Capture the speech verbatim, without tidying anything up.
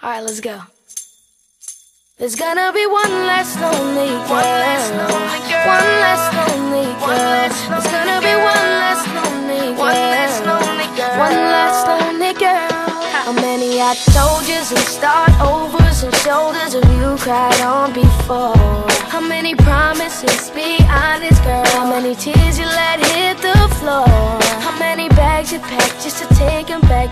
All right, let's go. There's gonna be one less lonely girl. One less lonely girl. One less lonely girl. There's gonna be one less lonely girl. One less lonely girl. One less lonely girl. How many I told yous and start overs and shoulders of you cried on before? How many promises? Be honest, girl. How many tears you let hit the floor? How many bags you packed just to take 'em back?